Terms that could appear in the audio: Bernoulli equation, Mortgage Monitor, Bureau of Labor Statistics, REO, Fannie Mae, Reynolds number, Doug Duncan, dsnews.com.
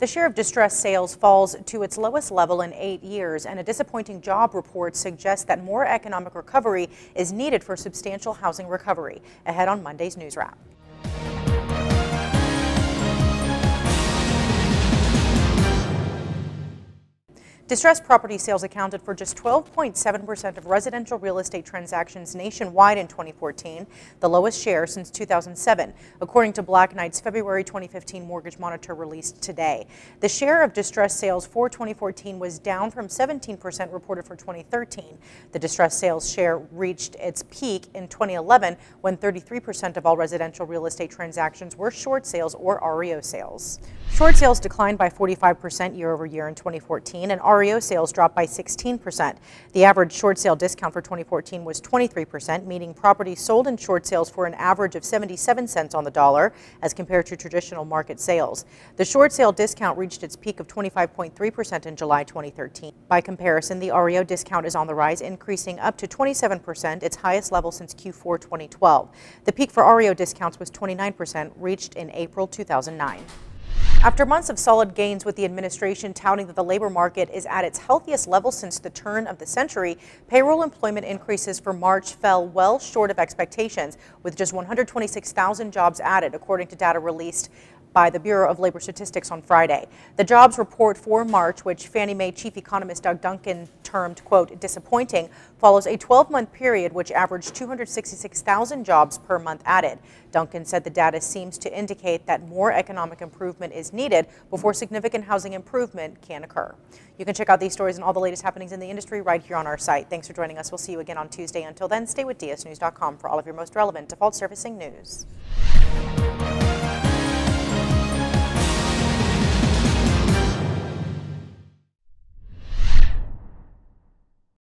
The share of distressed sales falls to its lowest level in 8 years, and a disappointing job report suggests that more economic recovery is needed for substantial housing recovery. Ahead on Monday's News Wrap. Distressed property sales accounted for just 12.7% of residential real estate transactions nationwide in 2014, the lowest share since 2007, according to Black Knight's February 2015 mortgage monitor released today. The share of distressed sales for 2014 was down from 17% reported for 2013. The distressed sales share reached its peak in 2011 when 33% of all residential real estate transactions were short sales or REO sales. Short sales declined by 45% year over year in 2014, and REO sales dropped by 16%. The average short sale discount for 2014 was 23%, meaning properties sold in short sales for an average of 77 cents on the dollar as compared to traditional market sales. The short sale discount reached its peak of 25.3% in July 2013. By comparison, the REO discount is on the rise, increasing up to 27%, its highest level since Q4 2012. The peak for REO discounts was 29%, reached in April 2009. After months of solid gains, with the administration touting that the labor market is at its healthiest level since the turn of the century, payroll employment increases for March fell well short of expectations, with just 126,000 jobs added, according to data released by the Bureau of Labor Statistics on Friday. The jobs report for March, which Fannie Mae chief economist Doug Duncan termed, quote, disappointing, follows a 12-month period which averaged 266,000 jobs per month added. Duncan said the data seems to indicate that more economic improvement is needed before significant housing improvement can occur. You can check out these stories and all the latest happenings in the industry right here on our site. Thanks for joining us. We'll see you again on Tuesday. Until then, stay with dsnews.com for all of your most relevant default servicing news.